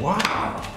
Wow!